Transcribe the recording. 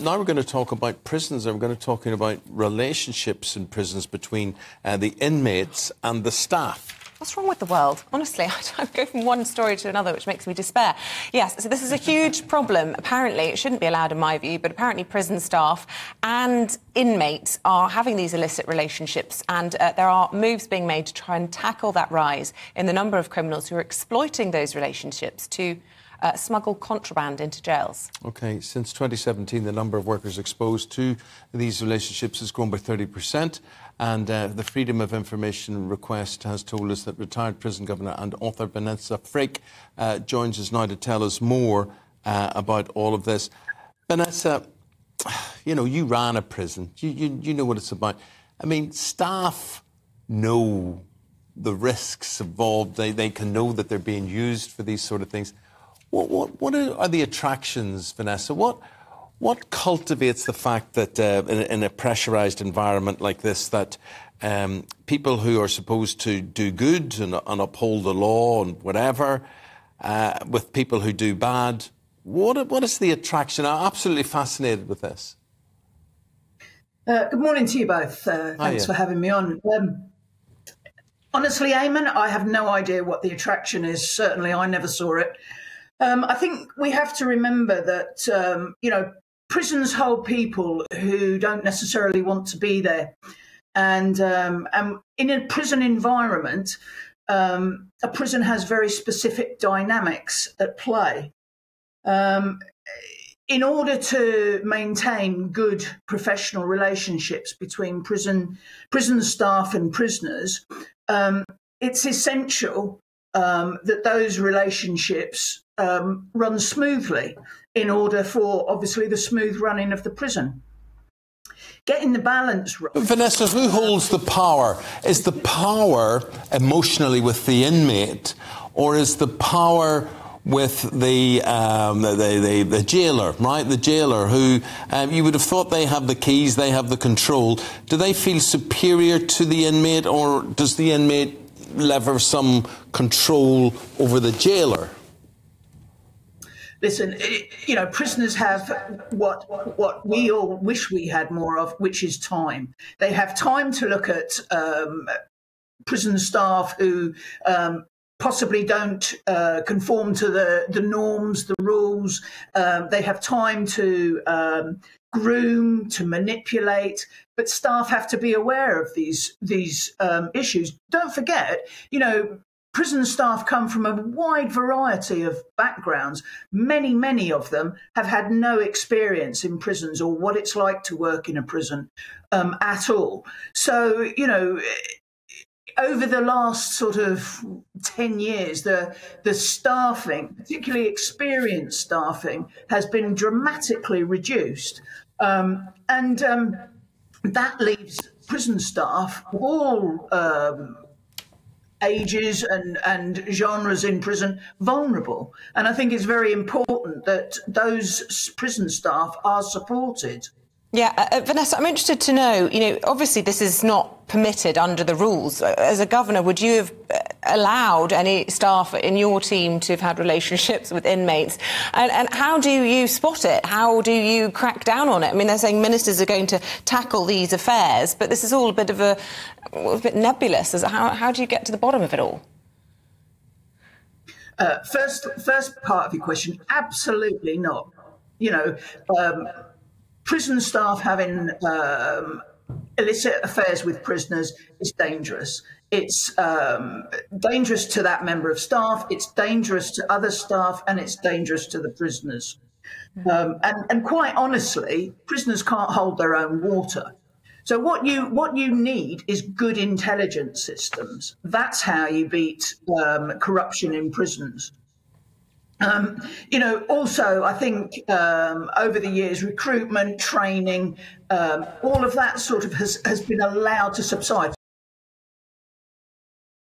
Now we're going to talk about prisons. I'm going to talk about relationships in prisons between the inmates and the staff. What's wrong with the world? Honestly, I go from one story to another, which makes me despair. Yes, so this is a huge problem. Apparently, it shouldn't be allowed in my view, but apparently prison staff and inmates are having these illicit relationships, and there are moves being made to try and tackle that rise in the number of criminals who are exploiting those relationships to smuggle contraband into jails. OK, since 2017, the number of workers exposed to these relationships has grown by 30%, and the Freedom of Information request has told us that retired prison governor and author Vanessa Frake joins us now to tell us more about all of this. Vanessa, you know, you ran a prison. You know what it's about. I mean, staff know the risks involved. They can know that they're being used for these sort of things. What are the attractions, Vanessa? What cultivates the fact that in a pressurised environment like this, that people who are supposed to do good and uphold the law and whatever, with people who do bad, what is the attraction? I'm absolutely fascinated with this. Good morning to you both. Thanks for having me on. Honestly, Eamon, I have no idea what the attraction is. Certainly, I never saw it. I think we have to remember that, you know, prisons hold people who don't necessarily want to be there. And in a prison environment, a prison has very specific dynamics at play. In order to maintain good professional relationships between prison staff and prisoners, it's essential that those relationships run smoothly in order for, obviously, the smooth running of the prison. Getting the balance right. Vanessa, who holds the power? Is the power emotionally with the inmate, or is the power with the jailer, right? The jailer, who you would have thought they have the keys, they have the control. Do they feel superior to the inmate, or does the inmate lever some control over the jailer? Listen, you know, prisoners have what we all wish we had more of, which is time. They have time to look at prison staff who possibly don't conform to the norms, the rules. They have time to groom, to manipulate, but staff have to be aware of these issues. Don't forget, you know, prison staff come from a wide variety of backgrounds. Many of them have had no experience in prisons or what it's like to work in a prison at all. So, you know, over the last sort of 10 years, the staffing, particularly experienced staffing, has been dramatically reduced. And that leaves prison staff of all ages and genres in prison vulnerable. And I think it's very important that those prison staff are supported. Yeah, Vanessa, I'm interested to know, you know, obviously this is not permitted under the rules. As a governor, would you have allowed any staff in your team to have had relationships with inmates? And how do you spot it? How do you crack down on it? I mean, they're saying ministers are going to tackle these affairs, but this is all a bit nebulous. How do you get to the bottom of it all? First part of your question, absolutely not. You know, prison staff having illicit affairs with prisoners is dangerous. It's dangerous to that member of staff, it's dangerous to other staff, and it's dangerous to the prisoners. And quite honestly, prisoners can't hold their own water. So what you need is good intelligence systems. That's how you beat corruption in prisons. You know, also, I think over the years, recruitment, training, all of that sort of has been allowed to subside.